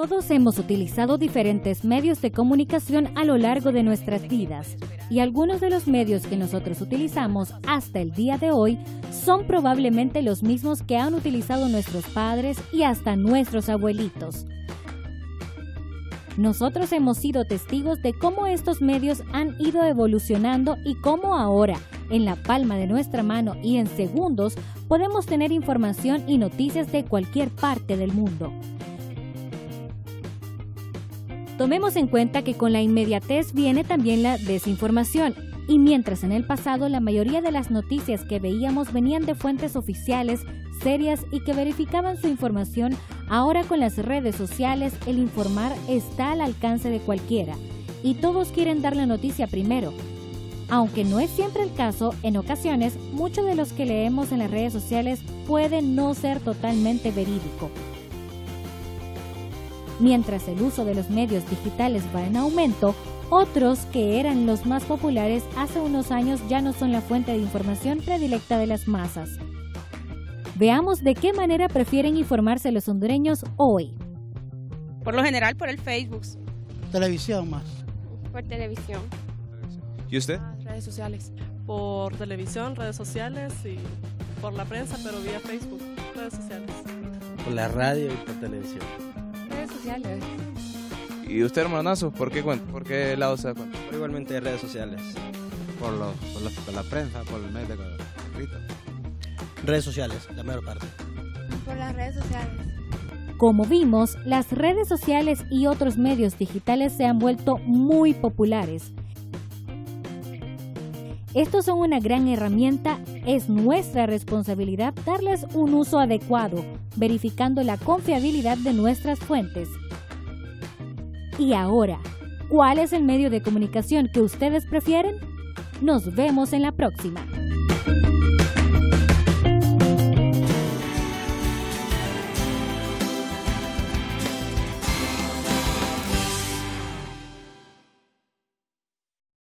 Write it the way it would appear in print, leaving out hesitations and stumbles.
Todos hemos utilizado diferentes medios de comunicación a lo largo de nuestras vidas, y algunos de los medios que nosotros utilizamos hasta el día de hoy son probablemente los mismos que han utilizado nuestros padres y hasta nuestros abuelitos. Nosotros hemos sido testigos de cómo estos medios han ido evolucionando y cómo ahora, en la palma de nuestra mano y en segundos, podemos tener información y noticias de cualquier parte del mundo. Tomemos en cuenta que con la inmediatez viene también la desinformación, y mientras en el pasado la mayoría de las noticias que veíamos venían de fuentes oficiales, serias y que verificaban su información, ahora con las redes sociales el informar está al alcance de cualquiera, y todos quieren dar la noticia primero. Aunque no es siempre el caso, en ocasiones muchos de los que leemos en las redes sociales pueden no ser totalmente verídico. Mientras el uso de los medios digitales va en aumento, otros que eran los más populares hace unos años ya no son la fuente de información predilecta de las masas. Veamos de qué manera prefieren informarse los hondureños hoy. Por lo general por el Facebook. Televisión más. Por televisión. ¿Y usted? Redes sociales. Por televisión, redes sociales y por la prensa, pero vía Facebook, redes sociales. Por la radio y por televisión. Sociales. ¿Y usted, hermanazo? ¿Por qué lado se da cuenta? Igualmente de redes sociales. Por la prensa, por el medio escrito. Redes sociales, la mayor parte. Por las redes sociales. Como vimos, las redes sociales y otros medios digitales se han vuelto muy populares. Estos son una gran herramienta, es nuestra responsabilidad darles un uso adecuado, verificando la confiabilidad de nuestras fuentes. Y ahora, ¿cuál es el medio de comunicación que ustedes prefieren? Nos vemos en la próxima.